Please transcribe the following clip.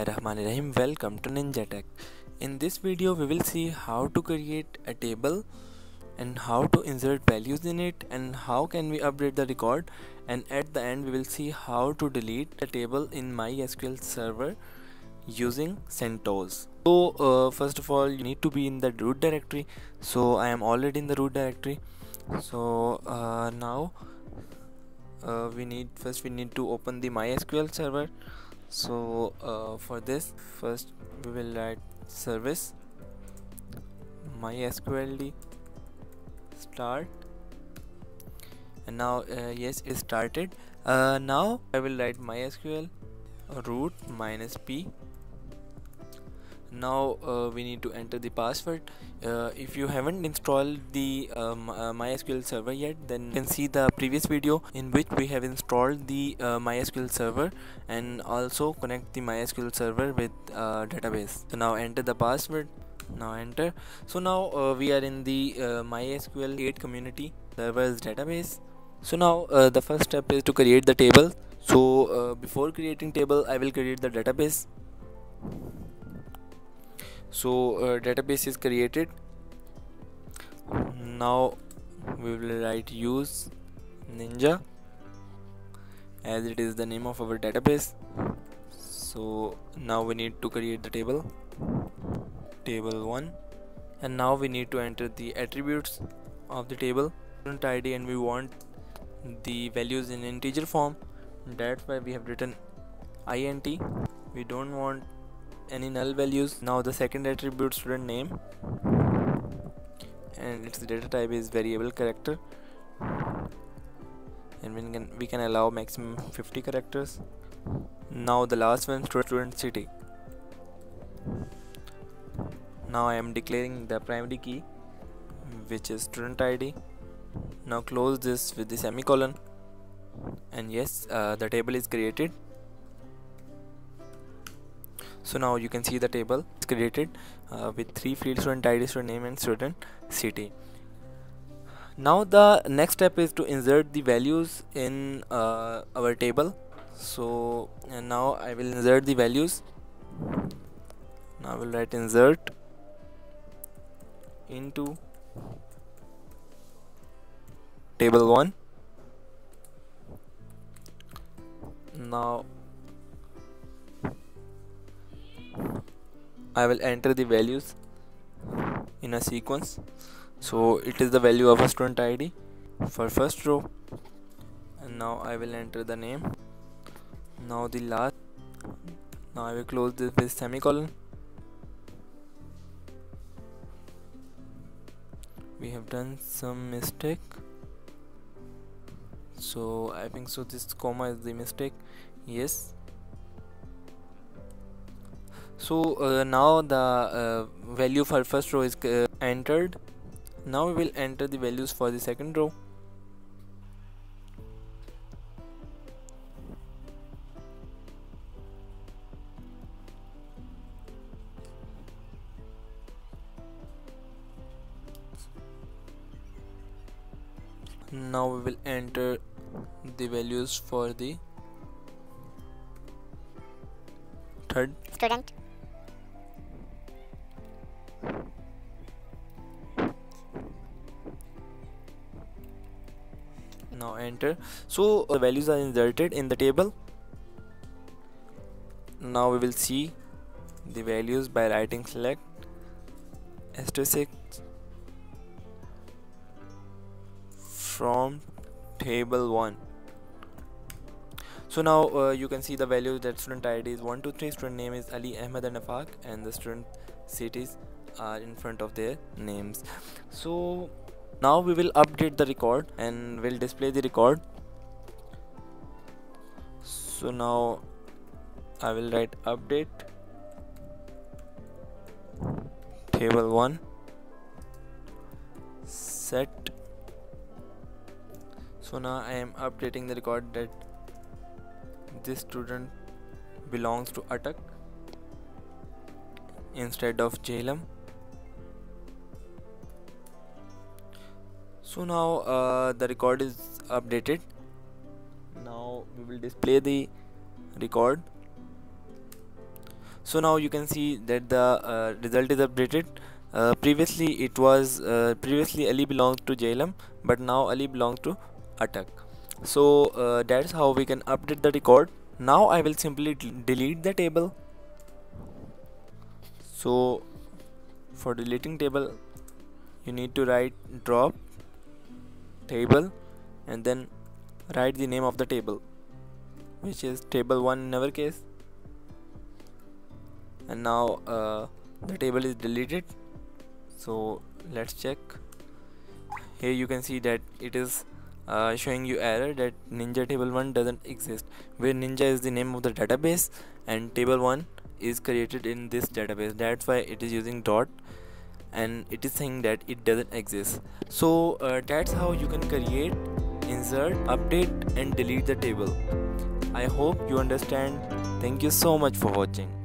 Rahmanirahim. Welcome to Ninja Tech. In this video we will see how to create a table and how to insert values in it and how can we update the record, and at the end we will see how to delete a table in MySQL server using CentOS. So first of all you need to be in the root directory. So I am already in the root directory. So now we need to open the MySQL server. So for this first we will write service mysqld start, and now yes, it started. Now I will write mysql root -p. Now we need to enter the password. If you haven't installed the MySQL server yet, then you can see the previous video in which we have installed the MySQL server and also connect the MySQL server with database. So now enter the password. Now enter. So now we are in the MySQL 8 community servers database. So now the first step is to create the table. So before creating table I will create the database. So database is created. Now we will write use Ninja as it is the name of our database. So now we need to create the table 1, and now we need to enter the attributes of the table, student ID, and we want the values in integer form. That's why we have written int. We don't want any null values. Now the second attribute, student name, and its data type is variable character, and we can allow maximum 50 characters. Now the last one, student city. Now I am declaring the primary key, which is student ID. Now close this with the semicolon, and yes, the table is created. So now you can see the table is created with 3 fields, student ID, student name, and student city. Now the next step is to insert the values in our table. So and now I will insert the values. Now I will write insert into table 1. Now I will enter the values in a sequence. So it is the value of a student ID for first row, and now I will enter the name. Now the last. Now I will close this with semicolon. We have done some mistake. So I think so this comma is the mistake. Yes. So now the value for first row is entered. Now we will enter the values for the second row. Now we will enter the values for the third student. Now enter. So the values are inserted in the table. Now we will see the values by writing select * from table 1. So now you can see the values that student ID is 123, student name is Ali, Ahmed, and Afaq, and the student cities are in front of their names. So now we will update the record and will display the record. So now I will write update table 1 set. So now I am updating the record that this student belongs to Atak instead of Jhelum. So now the record is updated. Now we will display the record. So now you can see that the result is updated. Previously it was previously Ali belonged to Jhelum, but now Ali belongs to Atak. So that's how we can update the record. Now I will simply delete the table. So for deleting table, you need to write drop table and then write the name of the table, which is table 1 in our case. And now the table is deleted. So let's check. Here you can see that it is showing you error that Ninja table 1 doesn't exist, where Ninja is the name of the database and table 1 is created in this database. That's why it is using dot and it is saying that it doesn't exist. So that's how you can create, insert, update and delete the table. I hope you understand. Thank you so much for watching.